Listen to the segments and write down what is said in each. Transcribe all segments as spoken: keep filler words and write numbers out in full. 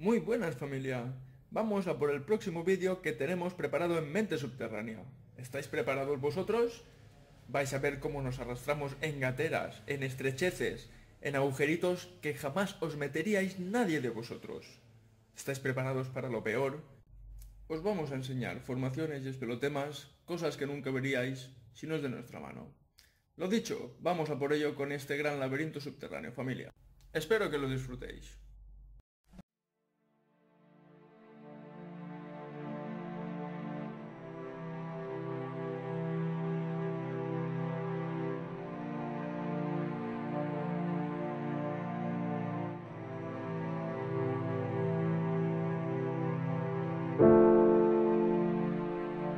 Muy buenas, familia. Vamos a por el próximo vídeo que tenemos preparado en Mente Subterránea. ¿Estáis preparados vosotros? Vais a ver cómo nos arrastramos en gateras, en estrecheces, en agujeritos que jamás os meteríais nadie de vosotros. ¿Estáis preparados para lo peor? Os vamos a enseñar formaciones y espelotemas, cosas que nunca veríais si no es de nuestra mano. Lo dicho, vamos a por ello con este gran laberinto subterráneo, familia. Espero que lo disfrutéis.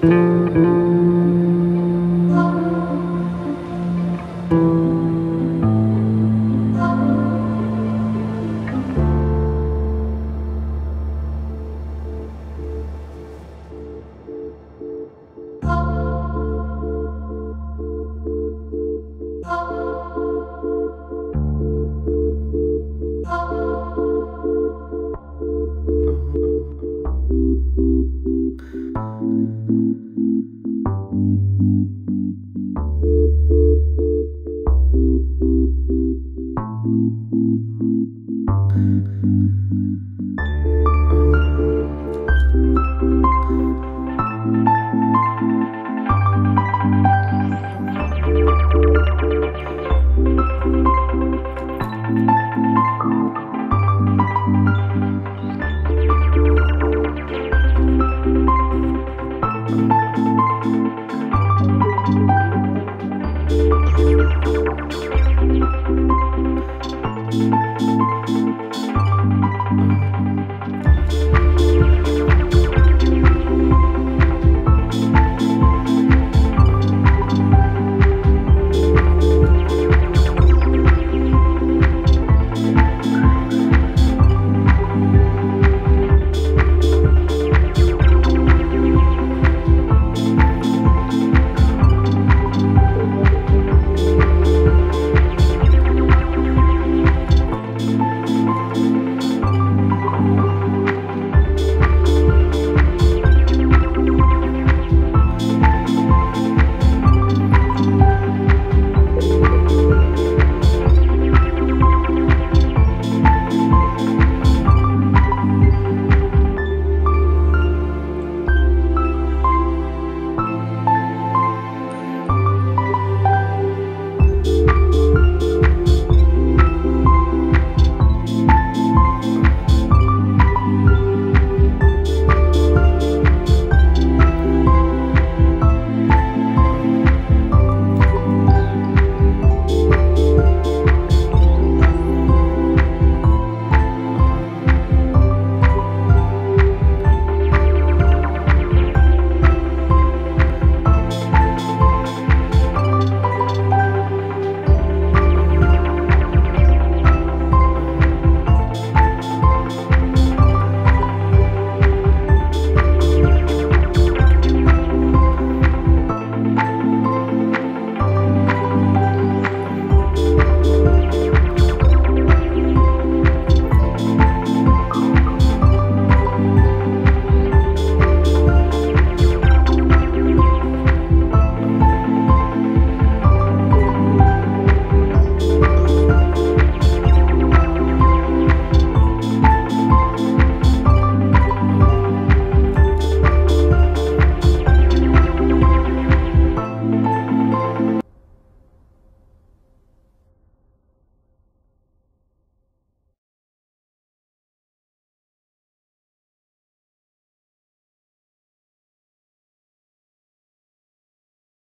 Thank you.